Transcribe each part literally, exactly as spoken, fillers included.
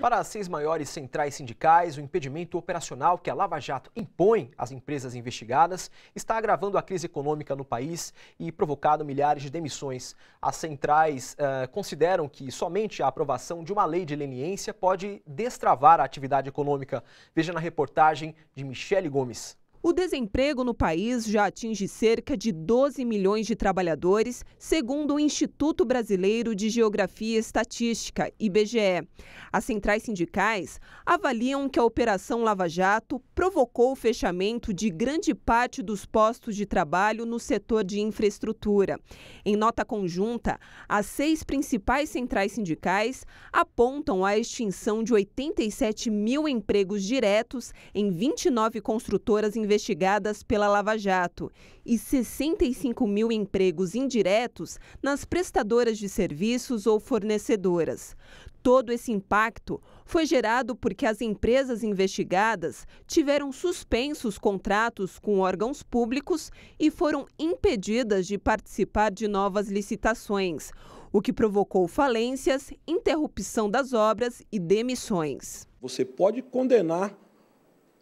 Para as seis maiores centrais sindicais, o impedimento operacional que a Lava Jato impõe às empresas investigadas está agravando a crise econômica no país e provocado milhares de demissões. As centrais uh, consideram que somente a aprovação de uma lei de leniência pode destravar a atividade econômica. Veja na reportagem de Michele Gomes. O desemprego no país já atinge cerca de doze milhões de trabalhadores, segundo o Instituto Brasileiro de Geografia e Estatística, I B G E. As centrais sindicais avaliam que a Operação Lava Jato provocou o fechamento de grande parte dos postos de trabalho no setor de infraestrutura. Em nota conjunta, as seis principais centrais sindicais apontam a extinção de oitenta e sete mil empregos diretos em vinte e nove construtoras investigadas. investigadas pela Lava Jato e sessenta e cinco mil empregos indiretos nas prestadoras de serviços ou fornecedoras. Todo esse impacto foi gerado porque as empresas investigadas tiveram suspensos contratos com órgãos públicos e foram impedidas de participar de novas licitações, o que provocou falências, interrupção das obras e demissões. Você pode condenar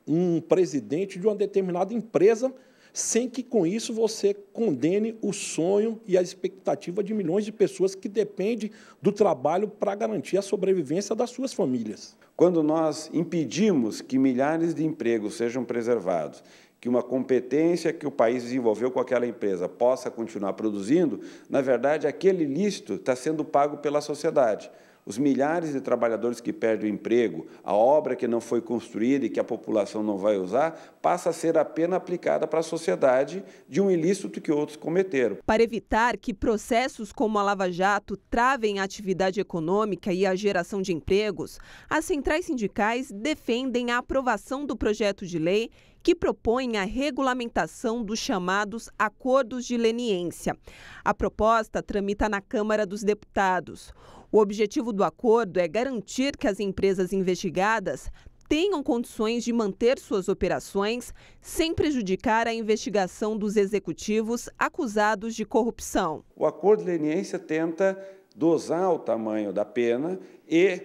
um presidente de uma determinada empresa, sem que com isso você condene o sonho e a expectativa de milhões de pessoas que dependem do trabalho para garantir a sobrevivência das suas famílias. Quando nós impedimos que milhares de empregos sejam preservados, que uma competência que o país desenvolveu com aquela empresa possa continuar produzindo, na verdade, aquele ilícito está sendo pago pela sociedade. Os milhares de trabalhadores que perdem o emprego, a obra que não foi construída e que a população não vai usar, passa a ser a pena aplicada para a sociedade de um ilícito que outros cometeram. Para evitar que processos como a Lava Jato travem a atividade econômica e a geração de empregos, as centrais sindicais defendem a aprovação do projeto de lei que propõe a regulamentação dos chamados acordos de leniência. A proposta tramita na Câmara dos Deputados. O objetivo do acordo é garantir que as empresas investigadas tenham condições de manter suas operações sem prejudicar a investigação dos executivos acusados de corrupção. O acordo de leniência tenta dosar o tamanho da pena e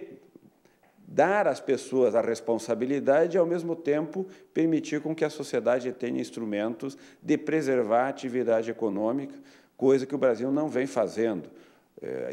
dar às pessoas a responsabilidade e, ao mesmo tempo, permitir com que a sociedade tenha instrumentos de preservar a atividade econômica, coisa que o Brasil não vem fazendo.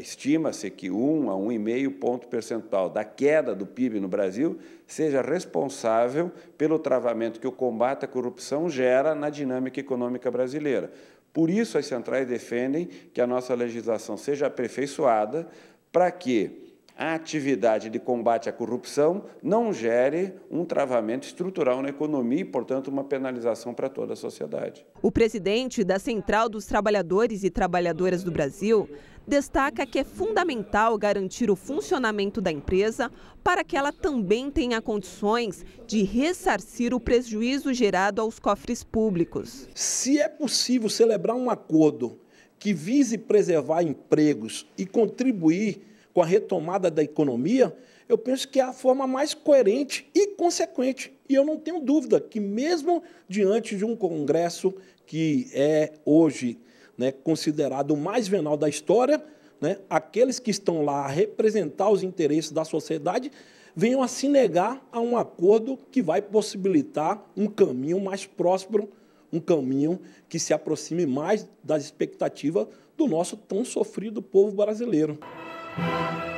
Estima-se que um a um vírgula cinco ponto percentual da queda do P I B no Brasil seja responsável pelo travamento que o combate à corrupção gera na dinâmica econômica brasileira. Por isso, as centrais defendem que a nossa legislação seja aperfeiçoada para que a atividade de combate à corrupção não gere um travamento estrutural na economia e, portanto, uma penalização para toda a sociedade. O presidente da Central dos Trabalhadores e Trabalhadoras do Brasil destaca que é fundamental garantir o funcionamento da empresa para que ela também tenha condições de ressarcir o prejuízo gerado aos cofres públicos. Se é possível celebrar um acordo que vise preservar empregos e contribuir com a retomada da economia, eu penso que é a forma mais coerente e consequente. E eu não tenho dúvida que, mesmo diante de um Congresso que é hoje, né, considerado o mais venal da história, né, aqueles que estão lá a representar os interesses da sociedade venham a se negar a um acordo que vai possibilitar um caminho mais próspero, um caminho que se aproxime mais das expectativas do nosso tão sofrido povo brasileiro. Thank you.